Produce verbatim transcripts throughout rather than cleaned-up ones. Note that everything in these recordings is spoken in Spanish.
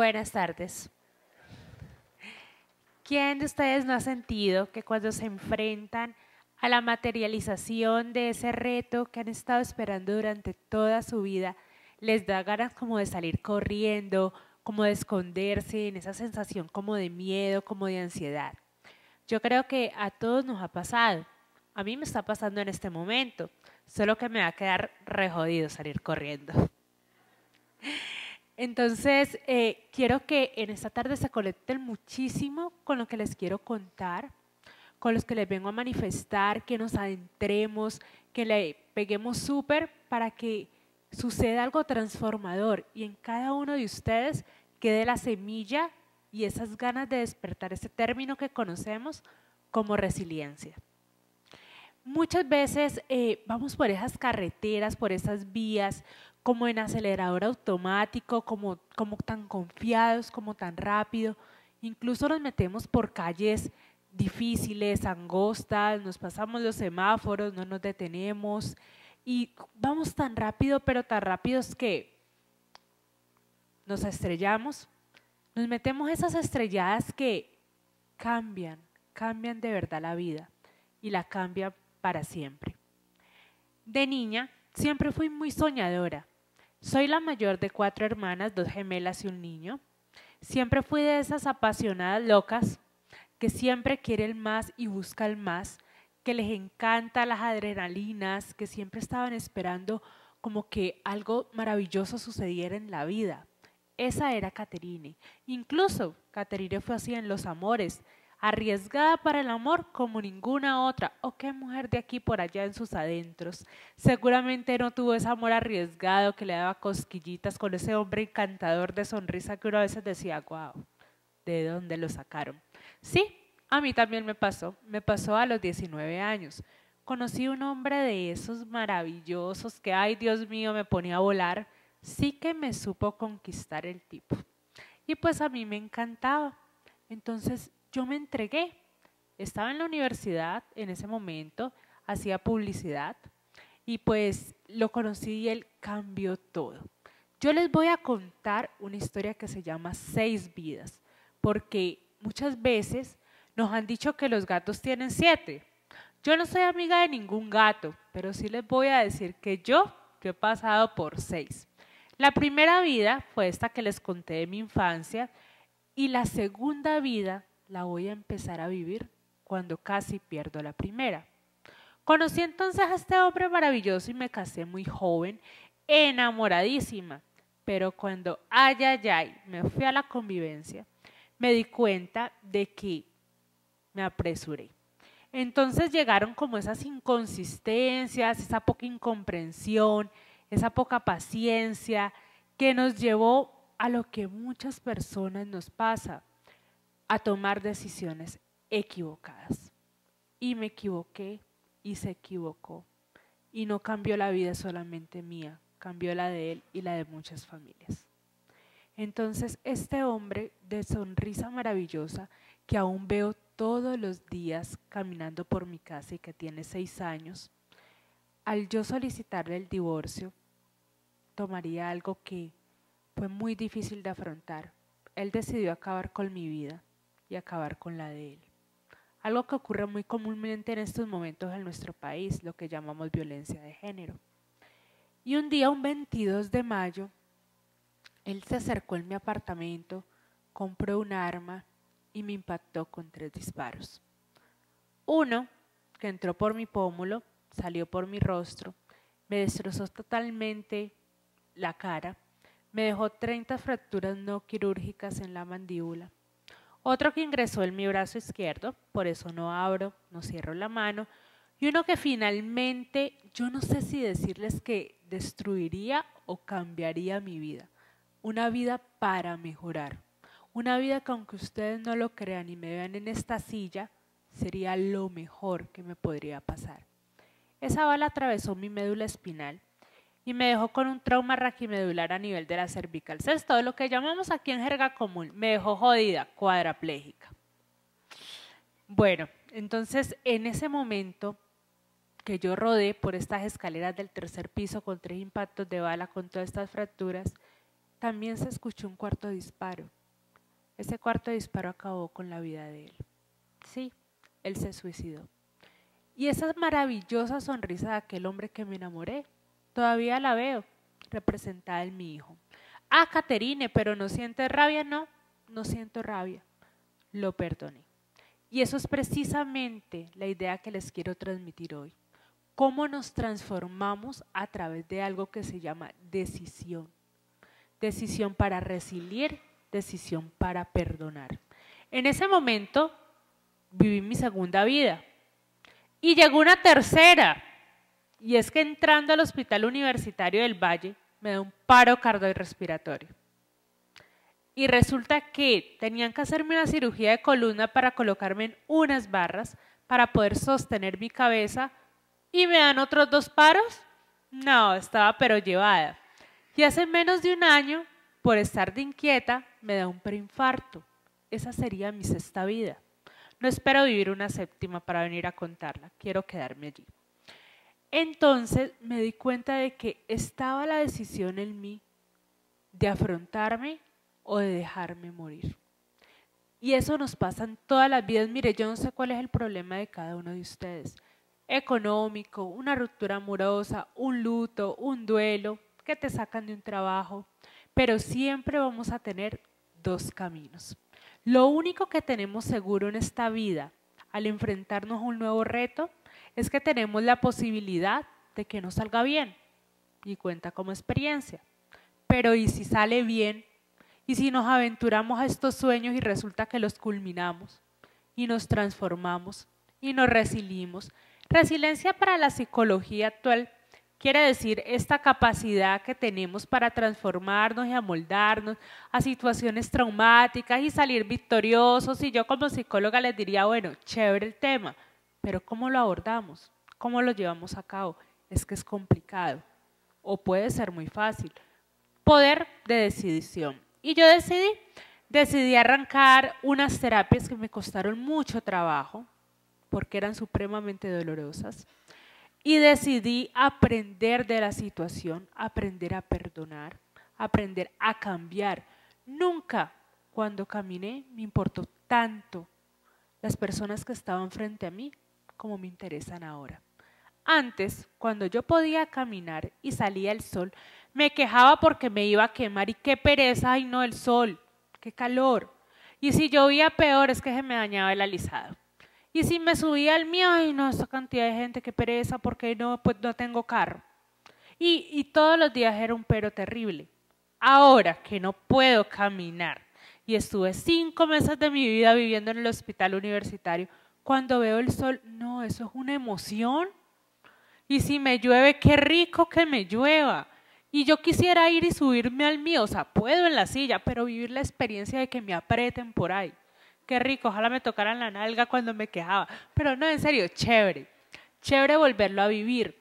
Buenas tardes. ¿Quién de ustedes no ha sentido que cuando se enfrentan a la materialización de ese reto que han estado esperando durante toda su vida, les da ganas como de salir corriendo, como de esconderse en esa sensación como de miedo, como de ansiedad? Yo creo que a todos nos ha pasado. A mí me está pasando en este momento, solo que me va a quedar re jodido salir corriendo. Entonces, eh, quiero que en esta tarde se conecten muchísimo con lo que les quiero contar, con los que les vengo a manifestar, que nos adentremos, que le peguemos súper para que suceda algo transformador y en cada uno de ustedes quede la semilla y esas ganas de despertar ese término que conocemos como resiliencia. Muchas veces eh, vamos por esas carreteras, por esas vías, como en acelerador automático, como, como tan confiados, como tan rápido. Incluso nos metemos por calles difíciles, angostas, nos pasamos los semáforos, no nos detenemos y vamos tan rápido, pero tan rápidos que nos estrellamos. Nos metemos esas estrelladas que cambian, cambian de verdad la vida y la cambian para siempre. De niña siempre fui muy soñadora. Soy la mayor de cuatro hermanas, dos gemelas y un niño. Siempre fui de esas apasionadas locas que siempre quiere el más y busca el más, que les encanta las adrenalinas, que siempre estaban esperando como que algo maravilloso sucediera en la vida. Esa era Katherine. Incluso Katherine fue así en los amores, arriesgada para el amor como ninguna otra. ¿O qué mujer de aquí por allá en sus adentros? Seguramente no tuvo ese amor arriesgado que le daba cosquillitas con ese hombre encantador de sonrisa que uno a veces decía, guau, ¿de dónde lo sacaron? Sí, a mí también me pasó. Me pasó a los diecinueve años. Conocí un hombre de esos maravillosos que, ay Dios mío, me ponía a volar. Sí que me supo conquistar el tipo. Y pues a mí me encantaba. Entonces yo me entregué. Estaba en la universidad en ese momento, hacía publicidad y pues lo conocí y él cambió todo. Yo les voy a contar una historia que se llama Seis Vidas, porque muchas veces nos han dicho que los gatos tienen siete. Yo no soy amiga de ningún gato, pero sí les voy a decir que yo, yo he pasado por seis. La primera vida fue esta que les conté de mi infancia y la segunda vida la voy a empezar a vivir cuando casi pierdo la primera. Conocí entonces a este hombre maravilloso y me casé muy joven, enamoradísima, pero cuando ay, ay, ay, me fui a la convivencia, me di cuenta de que me apresuré. Entonces llegaron como esas inconsistencias, esa poca incomprensión, esa poca paciencia que nos llevó a lo que muchas personas nos pasa, a tomar decisiones equivocadas. Y me equivoqué y se equivocó. Y no cambió la vida solamente mía, cambió la de él y la de muchas familias. Entonces este hombre de sonrisa maravillosa que aún veo todos los días caminando por mi casa y que tiene seis años, al yo solicitarle el divorcio, tomaría algo que fue muy difícil de afrontar. Él decidió acabar con mi vida y acabar con la de él. Algo que ocurre muy comúnmente en estos momentos en nuestro país, lo que llamamos violencia de género. Y un día, un veintidós de mayo, él se acercó en mi apartamento, compró un arma y me impactó con tres disparos. Uno, que entró por mi pómulo, salió por mi rostro, me destrozó totalmente la cara, me dejó treinta fracturas no quirúrgicas en la mandíbula. Otro que ingresó en mi brazo izquierdo, por eso no abro, no cierro la mano. Y uno que finalmente, yo no sé si decirles que destruiría o cambiaría mi vida. Una vida para mejorar. Una vida que aunque ustedes no lo crean y me vean en esta silla, sería lo mejor que me podría pasar. Esa bala atravesó mi médula espinal y me dejó con un trauma raquimedular a nivel de la cervical. Es todo lo que llamamos aquí en jerga común. Me dejó jodida, cuadraplégica. Bueno, entonces en ese momento que yo rodé por estas escaleras del tercer piso con tres impactos de bala, con todas estas fracturas, También se escuchó un cuarto disparo. Ese cuarto disparo acabó con la vida de él. Sí, él se suicidó. Y esa maravillosa sonrisa de aquel hombre que me enamoré, todavía la veo, representada en mi hijo. Ah, Katherine, pero ¿no sientes rabia? No, no siento rabia. Lo perdoné. Y eso es precisamente la idea que les quiero transmitir hoy. Cómo nos transformamos a través de algo que se llama decisión. Decisión para resiliar, decisión para perdonar. En ese momento viví mi segunda vida y llegó una tercera. Y es que entrando al Hospital Universitario del Valle me da un paro cardiorrespiratorio. Y resulta que tenían que hacerme una cirugía de columna para colocarme en unas barras para poder sostener mi cabeza y me dan otros dos paros. No, estaba pero llevada. Y hace menos de un año, por estar de inquieta, me da un preinfarto. Esa sería mi sexta vida. No espero vivir una séptima para venir a contarla, quiero quedarme allí. Entonces me di cuenta de que estaba la decisión en mí de afrontarme o de dejarme morir. Y eso nos pasa en todas las vidas. Mire, yo no sé cuál es el problema de cada uno de ustedes. Económico, una ruptura amorosa, un luto, un duelo, que te sacan de un trabajo, pero siempre vamos a tener dos caminos. Lo único que tenemos seguro en esta vida, al enfrentarnos a un nuevo reto, es que tenemos la posibilidad de que no salga bien y cuenta como experiencia. Pero ¿y si sale bien? ¿Y si nos aventuramos a estos sueños y resulta que los culminamos y nos transformamos y nos resiliamos? Resiliencia para la psicología actual quiere decir esta capacidad que tenemos para transformarnos y amoldarnos a situaciones traumáticas y salir victoriosos. Y yo como psicóloga les diría, bueno, chévere el tema, pero ¿cómo lo abordamos? ¿Cómo lo llevamos a cabo? Es que es complicado o puede ser muy fácil. Poder de decisión. Y yo decidí, decidí arrancar unas terapias que me costaron mucho trabajo porque eran supremamente dolorosas y decidí aprender de la situación, aprender a perdonar, aprender a cambiar. Nunca cuando caminé me importó tanto las personas que estaban frente a mí como me interesan ahora. Antes, cuando yo podía caminar y salía el sol, me quejaba porque me iba a quemar y qué pereza, ay no, el sol, qué calor. Y si llovía peor es que se me dañaba el alisado. Y si me subía al mío, ay no, esta cantidad de gente, qué pereza, porque no, pues no tengo carro. Y, y todos los días era un pero terrible. Ahora que no puedo caminar y estuve cinco meses de mi vida viviendo en el Hospital Universitario, cuando veo el sol, no, eso es una emoción. Y si me llueve, qué rico que me llueva. Y yo quisiera ir y subirme al mío, o sea, puedo en la silla, pero vivir la experiencia de que me aprieten por ahí. Qué rico, ojalá me tocaran la nalga cuando me quejaba. Pero no, en serio, chévere. Chévere volverlo a vivir.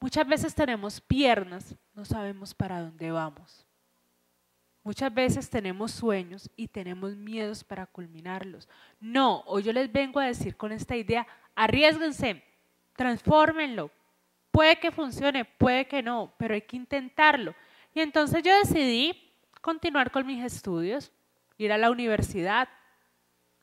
Muchas veces tenemos piernas, no sabemos para dónde vamos. Muchas veces tenemos sueños y tenemos miedos para culminarlos. No, hoy yo les vengo a decir con esta idea, arriésguense, transfórmenlo. Puede que funcione, puede que no, pero hay que intentarlo. Y entonces yo decidí continuar con mis estudios, ir a la universidad.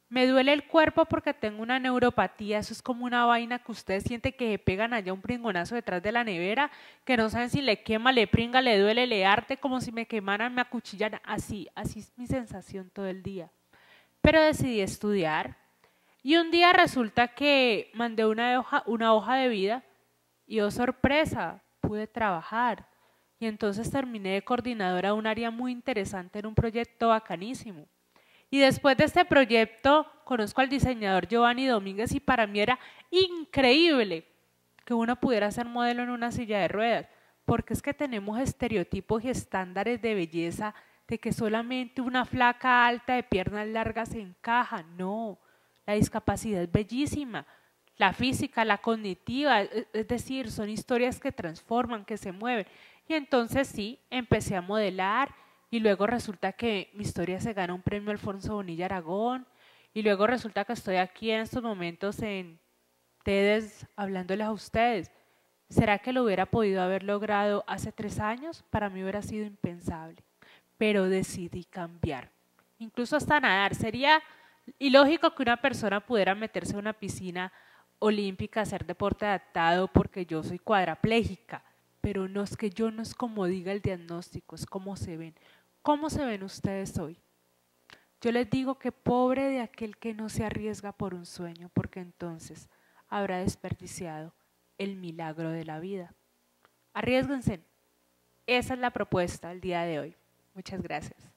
Me duele el cuerpo porque tengo una neuropatía, eso es como una vaina que ustedes sienten que se pegan allá un pringonazo detrás de la nevera, que no saben si le quema, le pringa, le duele, le arte, como si me quemaran, me acuchillan, así, así es mi sensación todo el día. Pero decidí estudiar y un día resulta que mandé una hoja, una hoja de vida y oh sorpresa, pude trabajar y entonces terminé de coordinadora de un área muy interesante en un proyecto bacanísimo. Y después de este proyecto, conozco al diseñador Giovanni Domínguez y para mí era increíble que uno pudiera ser modelo en una silla de ruedas, porque es que tenemos estereotipos y estándares de belleza de que solamente una flaca alta de piernas largas se encaja. No, la discapacidad es bellísima, la física, la cognitiva, es decir, son historias que transforman, que se mueven. Y entonces sí, empecé a modelar. Y luego resulta que mi historia se gana un premio Alfonso Bonilla Aragón. Y luego resulta que estoy aquí en estos momentos en TEDx hablándoles a ustedes. ¿Será que lo hubiera podido haber logrado hace tres años? Para mí hubiera sido impensable. pero decidí cambiar. Incluso hasta nadar. Sería ilógico que una persona pudiera meterse a una piscina olímpica, hacer deporte adaptado porque yo soy cuadraplégica, pero no es que yo no es como diga el diagnóstico, es como se ven. ¿Cómo se ven ustedes hoy? Yo les digo que pobre de aquel que no se arriesga por un sueño, porque entonces habrá desperdiciado el milagro de la vida. Arriésguense. Esa es la propuesta del día de hoy. Muchas gracias.